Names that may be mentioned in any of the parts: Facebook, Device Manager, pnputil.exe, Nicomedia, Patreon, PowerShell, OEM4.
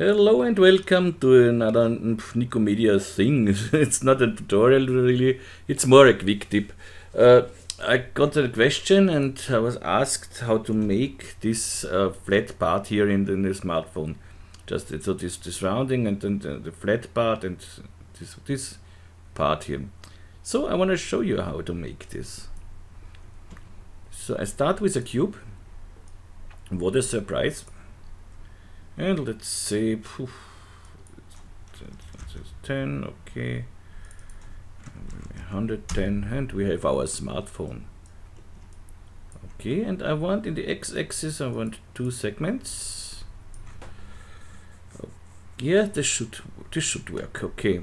Hello and welcome to another Nicomedia thing. It's not a tutorial really, it's more a quick tip. I got a question and I was asked how to make this flat part here in the smartphone. Just so this rounding and then the flat part and this part here. So I want to show you how to make this. So I start with a cube. What a surprise. And let's say 10, okay, 110, and we have our smartphone. Okay, and I want in the x-axis, I want two segments. Yeah, this should work. Okay,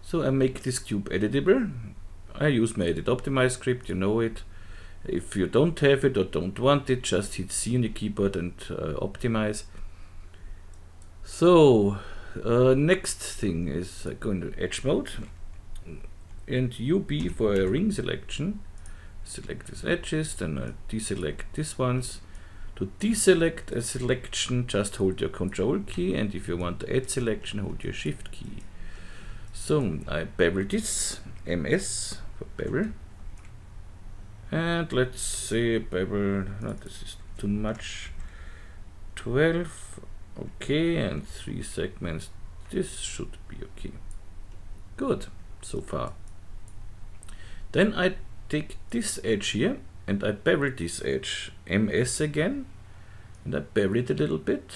so I make this cube editable. I use my edit optimize script, you know it. If you don't have it or don't want it, just hit C on the keyboard and optimize. So next thing is I go into edge mode and UB for a ring selection. Select these edges, then I deselect these ones. To deselect a selection, just hold your control key, and if you want to add selection, hold your shift key. So I bevel this, MS for bevel. And let's say bevel, no, this is too much, 12. Okay, and three segments. This should be okay. Good, so far. Then I take this edge here and I bevel this edge. MS again, and I bevel it a little bit,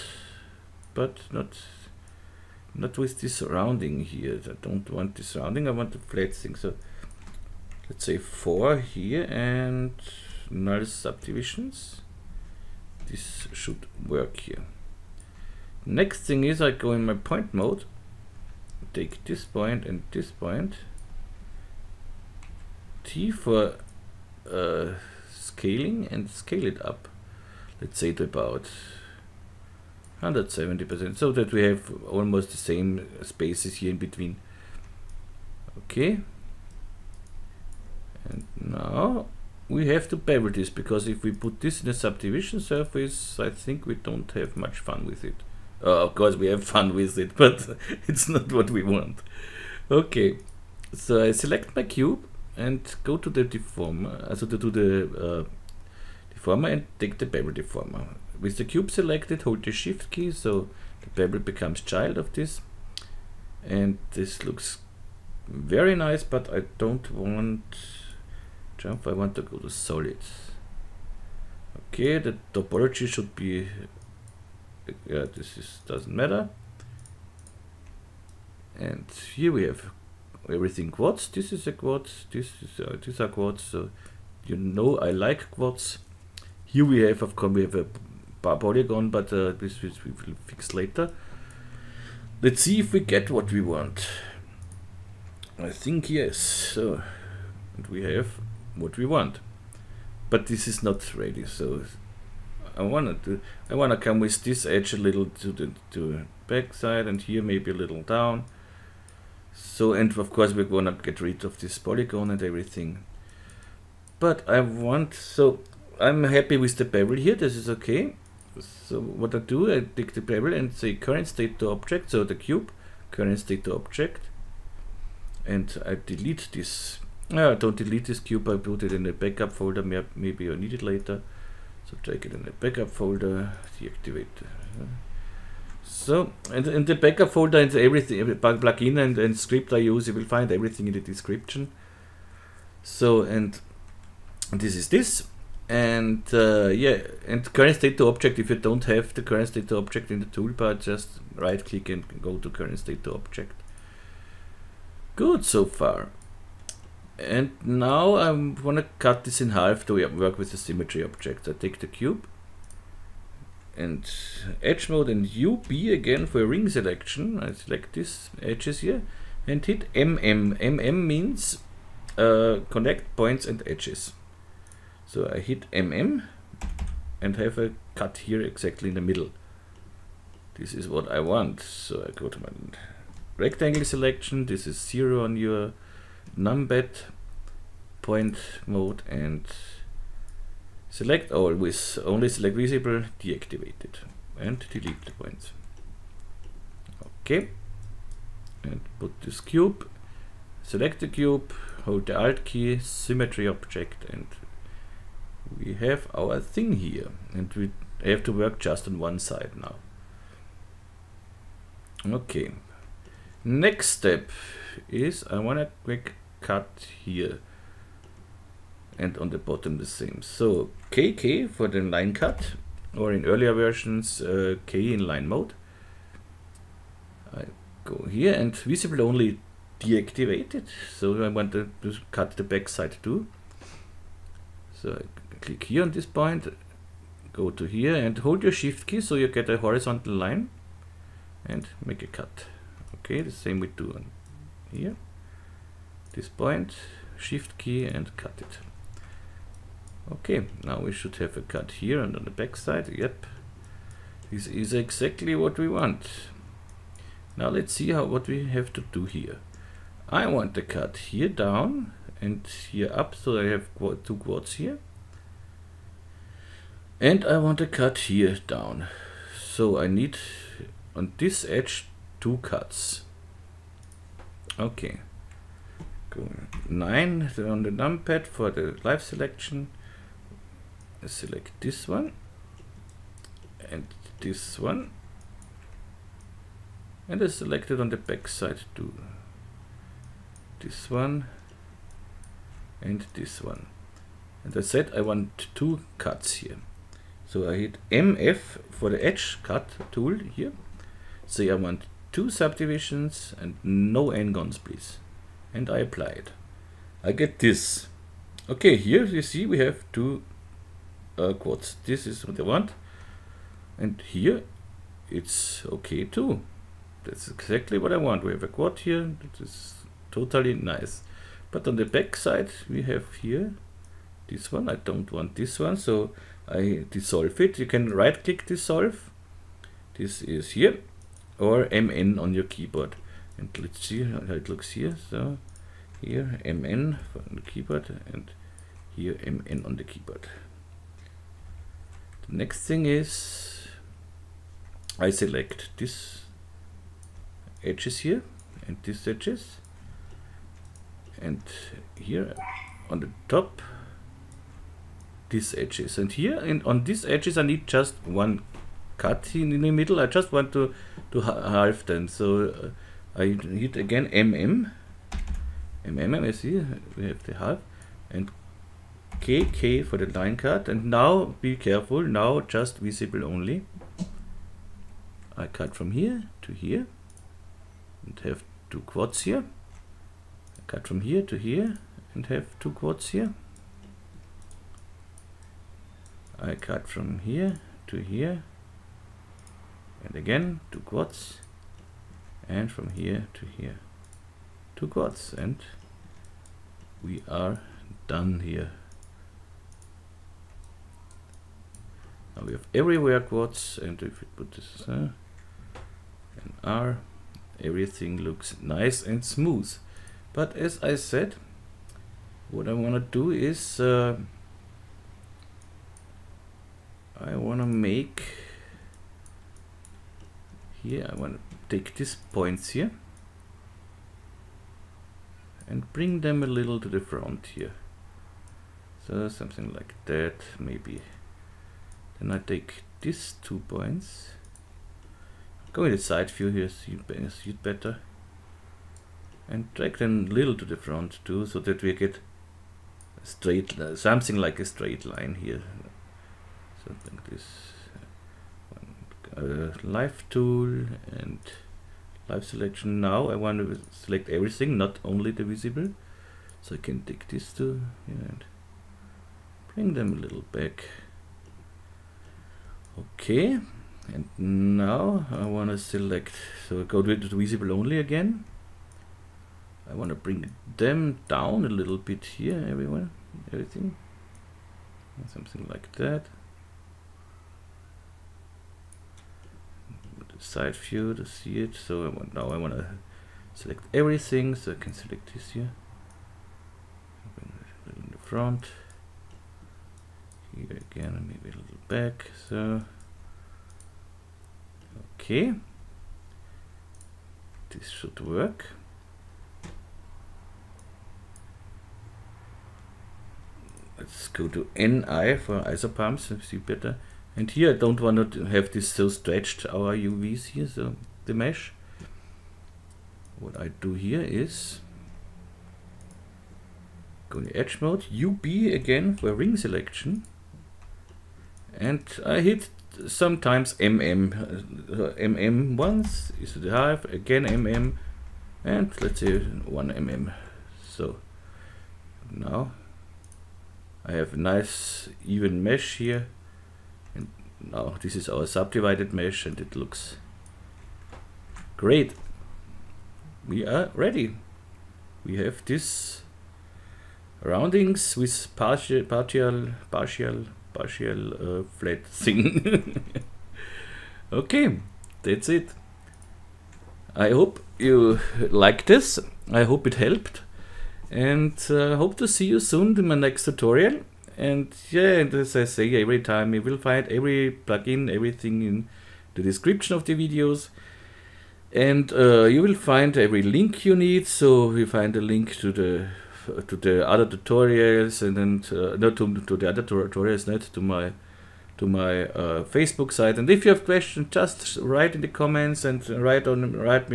but not with this rounding here. I don't want this rounding. I want the flat thing. So let's say 4 here and null subdivisions. This should work here. Next thing is I go in my point mode, take this point and this point, T for scaling, and scale it up, let's say to about 170%, so that we have almost the same spaces here in between. Okay, and now we have to bevel this, because if we put this in a subdivision surface, I think we don't have much fun with it. Of course we have fun with it, but it's not what we want. Okay, so I select my cube and go to the deformer, so to the deformer, and take the bevel deformer. With the cube selected, hold the shift key, so the bevel becomes child of this. And this looks very nice, but I don't want jump, I want to go to solid. Okay, the topology should be, yeah, this is, doesn't matter. And here we have everything quads. This is a quad, these are quads, so you know I like quads. Here we have, of course, we have a polygon, but this we will fix later. Let's see if we get what we want. I think yes. So, and we have what we want, but this is not ready, so I wanna come with this edge a little to the back side, and here maybe a little down. So, and of course we're gonna get rid of this polygon and everything. But I want, so I'm happy with the bevel here, this is okay. So what I do, I take the bevel and say current state to object, so the cube, current state to object. And I delete this. No, I don't delete this cube, I put it in a backup folder, maybe I need it later. So take it in the backup folder, deactivate. So, and in the backup folder and everything, every plugin and script I use, you will find everything in the description. So, and this is this. And yeah, and current state to object, if you don't have the current state to object in the toolbar, just right click and go to current state to object. Good so far. And now I want to cut this in half to work with the symmetry object. I take the cube and edge mode and UB again for a ring selection. I select these edges here and hit MM. MM means connect points and edges. So I hit MM and have a cut here exactly in the middle. This is what I want. So I go to my rectangle selection. This is 0 on your numpad, point mode, and select all with only select visible, deactivate it, and delete the points. Okay, and put this cube, select the cube, hold the Alt key, symmetry object, and we have our thing here, and we have to work just on one side now. Okay, next step is I want a quick cut here and on the bottom the same. So KK for the line cut, or in earlier versions K in line mode. I go here and visible only deactivated, so I want to cut the back side too. So I click here on this point, go to here and hold your shift key so you get a horizontal line and make a cut. Okay, the same we do on here, this point, shift key and cut it. Okay, now we should have a cut here and on the back side. Yep, this is exactly what we want. Now let's see what we have to do here. I want the cut here down and here up, so I have two quads here. And I want a cut here down. So I need on this edge two cuts. Okay, go 9 on the numpad for the live selection. Select this one and this one. And I selected on the back side too. This one and this one. And I said I want two cuts here. So I hit MF for the edge cut tool here. Say I want two subdivisions and no n-gons please. And I apply it. I get this. Okay, here you see we have two quads. This is what I want. And here it's okay too. That's exactly what I want. We have a quad here. That is totally nice. But on the back side, we have here this one. I don't want this one, so I dissolve it. You can right click dissolve. This is here, or MN on your keyboard. And let's see how it looks here. So here MN on the keyboard and here MN on the keyboard. The next thing is I select this edges here and these edges, and here on the top these edges, and here and on these edges I need just one cut in the middle. I just want to halve them, so I hit again MM. I see we have the half and KK for the line cut, and now be careful, now just visible only. I cut from here to here and have two quads here. I cut from here to here and have two quads here. I cut from here to here and again two quads, and from here to here two quads, and we are done here. Now we have everywhere quads, and if we put this an R, everything looks nice and smooth. But as I said, what I want to do is I want to make here, I want to take these points here and bring them a little to the front here, so something like that maybe. Then I take these 2 points. Go in the side view here, see it better, and drag them a little to the front too, so that we get a straight, something like a straight line here. Something like this. Live tool and live selection. Now I want to select everything, not only the visible, so I can take this too and bring them a little back. Okay. And now I want to select, so go to visible only again. I want to bring them down a little bit here, everything, something like that. The side view to see it. So I want to select everything, so I can select this here. In the front, here again, maybe a little back. So. Okay, This should work. Let's go to NI for isopumps and see better. And here I don't want to have this so stretched, our UVs here, so the mesh. What I do here is go in edge mode, UB again for ring selection. And I hit sometimes MM once, is it half, again MM, and let's say 1 mm. So now I have a nice even mesh here, and now this is our subdivided mesh and it looks great. We are ready. We have this roundings with partial flat thing. Okay, that's it. I hope you like this. I hope it helped, and hope to see you soon in my next tutorial. And yeah, and as I say every time, you will find every plugin, everything in the description of the videos, and you will find every link you need. So you find a link to the other tutorials, and then to my Facebook site. And if you have questions, just write in the comments and write me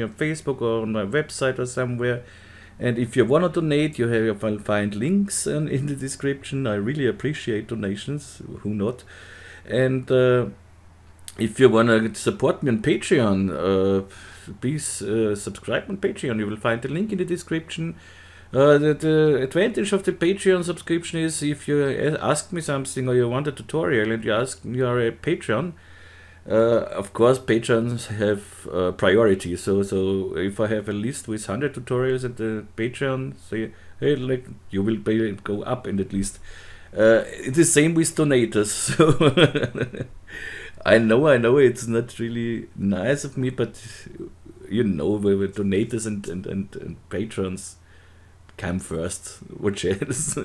on Facebook or on my website or somewhere. And if you want to donate, you will find links in the description. I really appreciate donations, who not. And if you want to support me on Patreon, please subscribe on Patreon. You will find the link in the description. The advantage of the Patreon subscription is, if you ask me something or you want a tutorial and you are a Patreon, of course Patrons have priority. So if I have a list with 100 tutorials at the Patreon, say, hey, like, you will pay, go up in that list. It is same with donators. So I know it's not really nice of me, but you know, with donators and patrons come first, which is,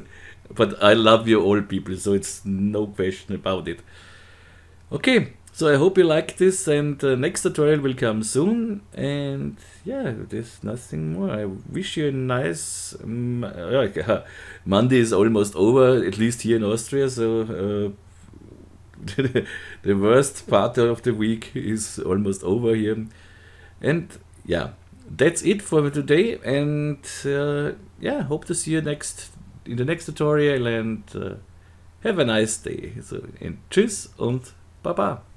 but I love you all people, so it's no question about it. Okay, so I hope you like this, and the next tutorial will come soon, and yeah, there's nothing more. I wish you a nice, Monday is almost over, at least here in Austria, so the worst part of the week is almost over here, and yeah. That's it for today, and yeah, hope to see you in the next tutorial, and have a nice day. So, and tschüss und baba.